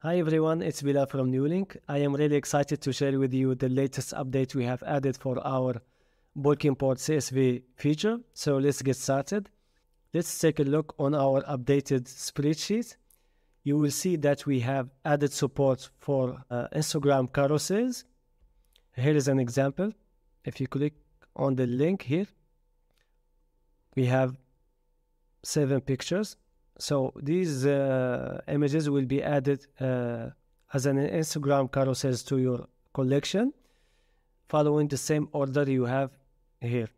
Hi everyone, it's Bella from Nuelink. I am really excited to share with you the latest update we have added for our bulk import CSV feature. So let's get started. Let's take a look on our updated spreadsheet. You will see that we have added support for Instagram carousels. Here is an example. If you click on the link here, we have 7 pictures. So these images will be added as an Instagram carousel to your collection, following the same order you have here.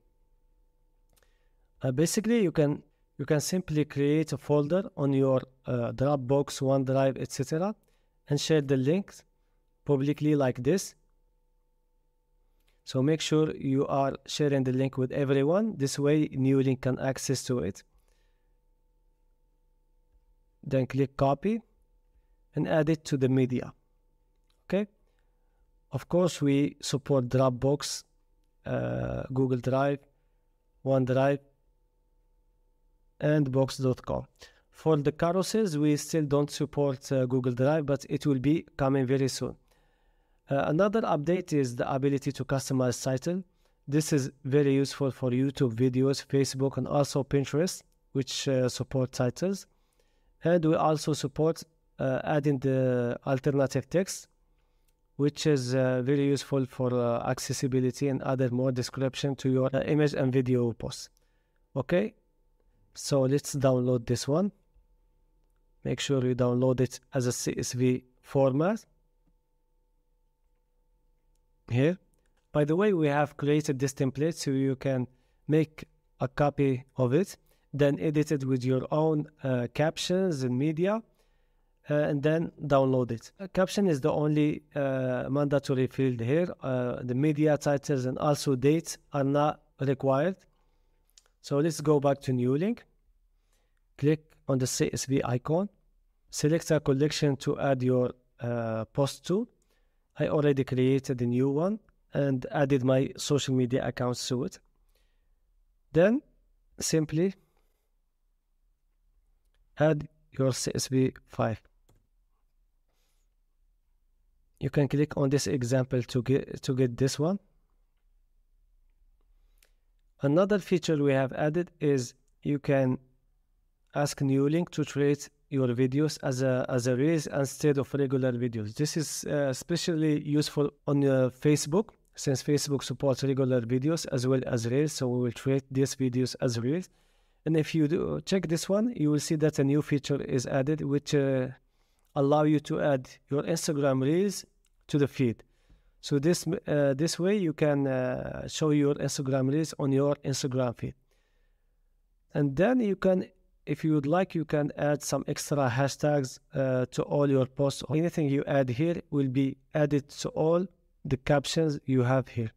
Basically, you can simply create a folder on your Dropbox, OneDrive, etc., and share the links publicly like this. So make sure you are sharing the link with everyone. This way, Nuelink can access to it. Then click copy and add it to the media. Okay. Of course, we support Dropbox, Google Drive, OneDrive, and box.com. For the carousels, we still don't support Google Drive, but it will be coming very soon. Another update is the ability to customize title. This is very useful for YouTube videos, Facebook, and also Pinterest, which support titles. And we also support adding the alternative text, which is very useful for accessibility and added more description to your image and video posts. Okay, so let's download this one. Make sure you download it as a CSV format. Here, by the way, we have created this template so you can make a copy of it, then edit it with your own captions and media, and then download it. A caption is the only mandatory field here. The media, titles, and also dates are not required. So let's go back to Nuelink. Click on the CSV icon. Select a collection to add your post to. I already created a new one and added my social media accounts to it. Then simply add your CSV file. You can click on this example to get this one. Another feature we have added is you can ask Nuelink to treat your videos as a reels instead of regular videos. This is especially useful on Facebook, since Facebook supports regular videos as well as reels, so we will treat these videos as reels. And if you do check this one, you will see that a new feature is added, which allow you to add your Instagram reels to the feed. So this way you can show your Instagram reels on your Instagram feed. And then you can, if you would like, you can add some extra hashtags to all your posts. Anything you add here will be added to all the captions you have here.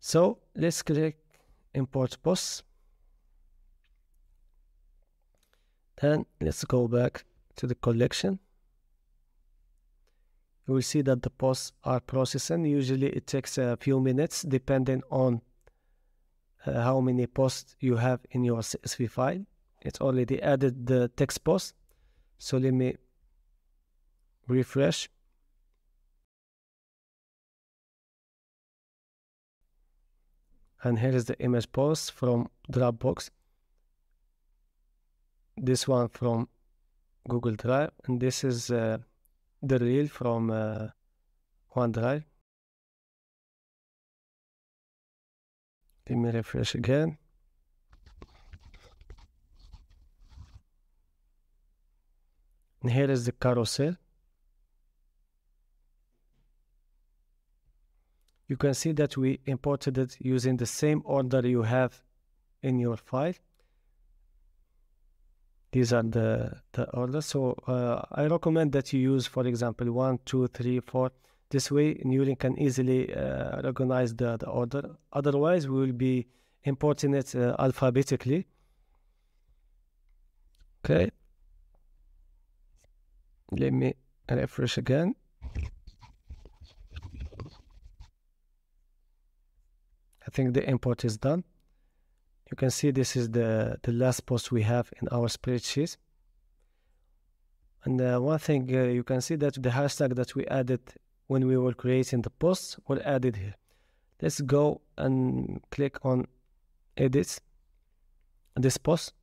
So let's click import posts. And let's go back to the collection. You will see that the posts are processing. Usually it takes a few minutes depending on how many posts you have in your CSV file. It's already added the text post. So let me refresh. And here is the image post from Dropbox. This one from Google Drive, and this is the reel from OneDrive. Let me refresh again. And here is the carousel. You can see that we imported it using the same order you have in your file. These are the orders. So I recommend that you use, for example, 1, 2, 3, 4. This way, Nuelink can easily recognize the order. Otherwise, we will be importing it alphabetically. Okay. Let me refresh again. I think the import is done. You can see this is the last post we have in our spreadsheet. And one thing you can see that the hashtag that we added when we were creating the posts were added here. Let's go and click on edit this post.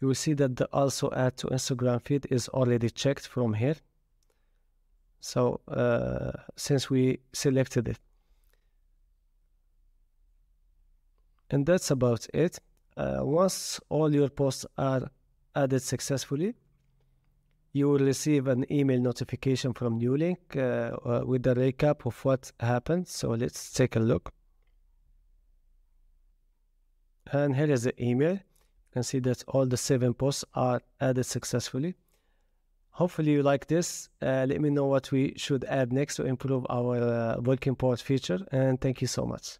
You will see that the also add to Instagram feed is already checked from here. So since we selected it. And that's about it. Once all your posts are added successfully, you will receive an email notification from Nuelink with the recap of what happened. So let's take a look. And here is the email. You can see that all the 7 posts are added successfully. Hopefully you like this. Let me know what we should add next to improve our bulk import feature. And thank you so much.